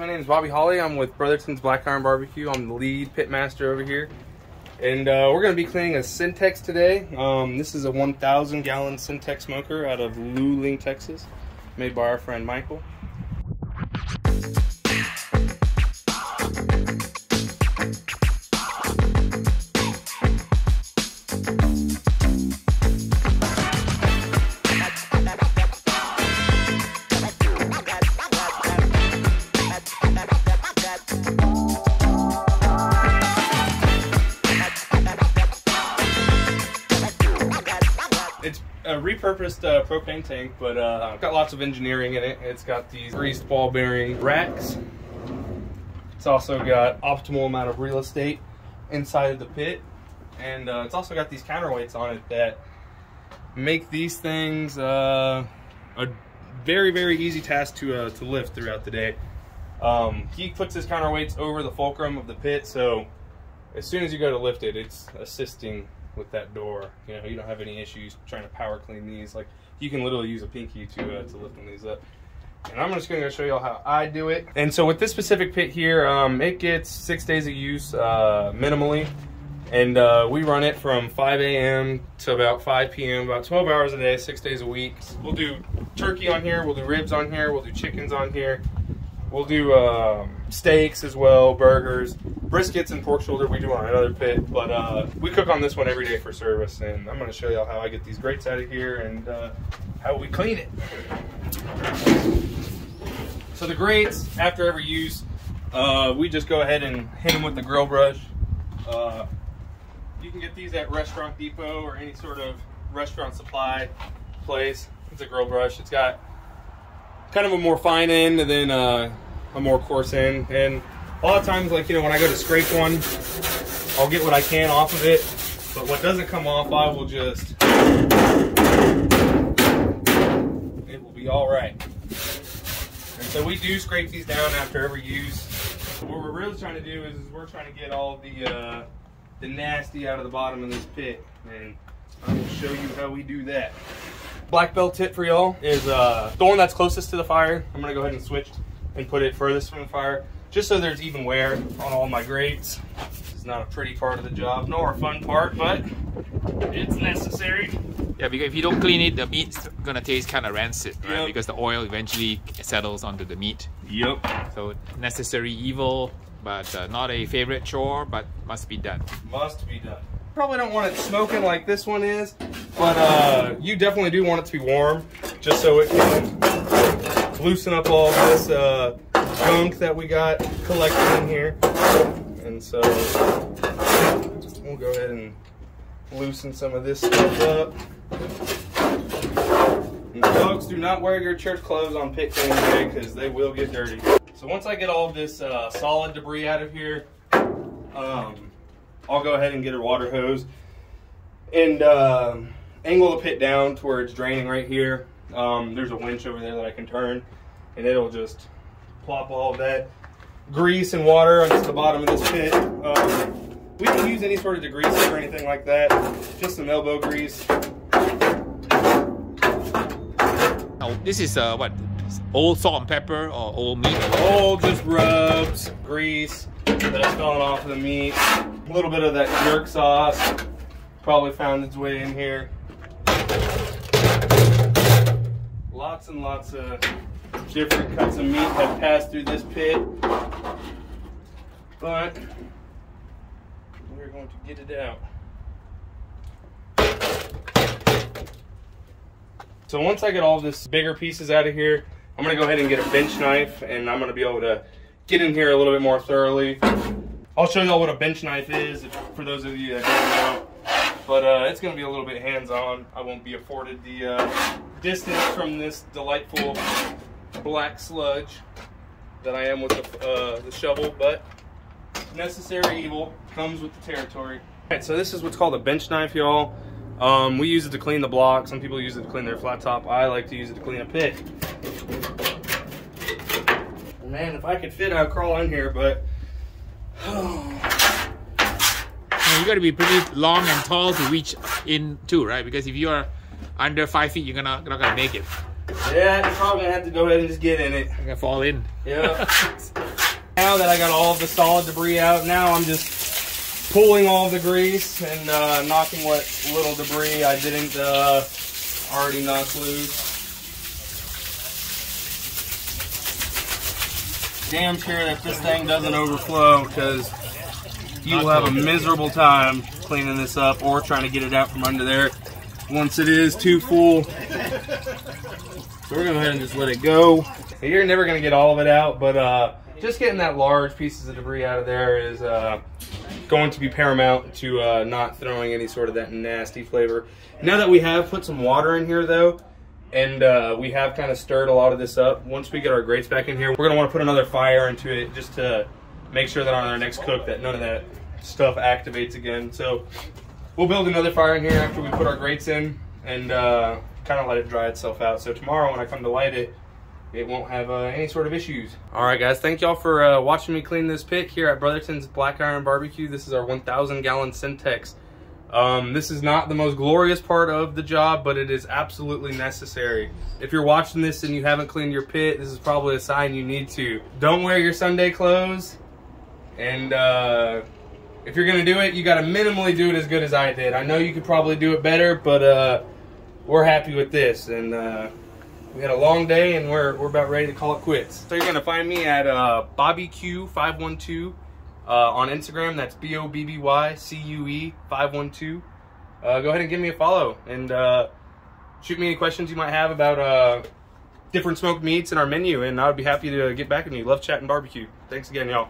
My name is Bobby Holley. I'm with Brotherton's Black Iron Barbecue. I'm the lead pit master over here. And we're going to be cleaning a Cen-Tex today. This is a 1,000 gallon Cen-Tex smoker out of Luling, Texas, made by our friend Michael. It's a repurposed propane tank, but it's got lots of engineering in it. It's got these greased ball bearing racks. It's also got optimal amount of real estate inside of the pit. And it's also got these counterweights on it that make these things a very, very easy task to lift throughout the day. He puts his counterweights over the fulcrum of the pit, so as soon as you go to lift it, it's assisting with that door. You know, you don't have any issues trying to power clean these. Like, you can literally use a pinky to lift these up. And I'm just gonna show y'all how I do it. And so with this specific pit here, it gets 6 days of use minimally. And we run it from 5 a.m. to about 5 p.m., about 12 hours a day, 6 days a week. We'll do turkey on here, we'll do ribs on here, we'll do chickens on here. We'll do steaks as well, burgers, briskets and pork shoulder we do on another pit, but we cook on this one every day for service, and I'm gonna show y'all how I get these grates out of here and how we clean it. So the grates, after every use, we just go ahead and hit them with the grill brush. You can get these at Restaurant Depot or any sort of restaurant supply place. It's a grill brush. It's got kind of a more fine end and then a more coarse end, and a lot of times, like, you know, when I go to scrape one, I'll get what I can off of it, but what doesn't come off, I will just, it will be all right. And so we do scrape these down after every use. What we're really trying to do is we're trying to get all the nasty out of the bottom of this pit, and I will show you how we do that. Black belt tip for y'all is the one that's closest to the fire. I'm gonna go ahead and switch and put it furthest from the fire, just so there's even wear on all my grates. This is not a pretty part of the job, nor a fun part, but it's necessary. Yeah, because if you don't clean it, the meat's gonna taste kind of rancid, right? Yep. Because the oil eventually settles onto the meat. Yep. So necessary evil, but not a favorite chore, but must be done. Must be done. Probably don't want it smoking like this one is, but you definitely do want it to be warm, just so it can loosen up all this gunk that we got collected in here. And so we'll go ahead and loosen some of this stuff up. And folks, do not wear your church clothes on pit cleaning day, because they will get dirty. So once I get all of this solid debris out of here, I'll go ahead and get a water hose and angle the pit down to where it's draining right here. There's a winch over there that I can turn, and it'll just plop all of that grease and water onto the bottom of this pit. We can use any sort of degreaser or anything like that, just some elbow grease. Now, this is what, old salt and pepper or old meat? Old, just rubs, grease that I spilled off of the meat. A little bit of that jerk sauce probably found its way in here. Lots and lots of different cuts of meat have passed through this pit, but we're going to get it out. So once I get all this bigger pieces out of here, I'm gonna go ahead and get a bench knife, and I'm gonna be able to get in here a little bit more thoroughly. I'll show y'all what a bench knife is, for those of you that don't know, but it's going to be a little bit hands-on. I won't be afforded the distance from this delightful black sludge that I am with the shovel, but necessary evil comes with the territory. Alright, so this is what's called a bench knife, y'all. We use it to clean the block. Some people use it to clean their flat top. I like to use it to clean a pit. Man, if I could fit, I'd crawl in here, but... You got to be pretty long and tall to reach in too, right? Because if you are under 5 feet, you're not gonna make it. Yeah, it's probably gonna have to go ahead and just get in it. I'm gonna fall in. Yeah. Now that I got all of the solid debris out, now I'm just pulling all the grease and knocking what little debris I didn't already knock loose. Damn sure that this thing doesn't overflow, because you will have a miserable time cleaning this up or trying to get it out from under there once it is too full. So we're going to go ahead and just let it go. You're never going to get all of it out, but just getting that large pieces of debris out of there is going to be paramount to not throwing any sort of that nasty flavor. Now that we have put some water in here though, and we have kind of stirred a lot of this up, once we get our grates back in here, we're going to want to put another fire into it just to make sure that on our next cook that none of that stuff activates again. So we'll build another fire in here after we put our grates in and kind of let it dry itself out. So tomorrow when I come to light it, it won't have any sort of issues. All right guys, thank y'all for watching me clean this pit here at Brotherton's Black Iron Barbecue. This is our 1,000-gallon Cen-Tex. This is not the most glorious part of the job, but it is absolutely necessary. If you're watching this and you haven't cleaned your pit, this is probably a sign you need to. Don't wear your Sunday clothes, and if you're gonna do it, you gotta minimally do it as good as I did. I know you could probably do it better, but we're happy with this, and we had a long day, and we're about ready to call it quits. So you're gonna find me at Bobby Q 512. On Instagram, that's BobbyCue512. Go ahead and give me a follow, and shoot me any questions you might have about different smoked meats in our menu, and I would be happy to get back with you. Love chatting barbecue. Thanks again, y'all.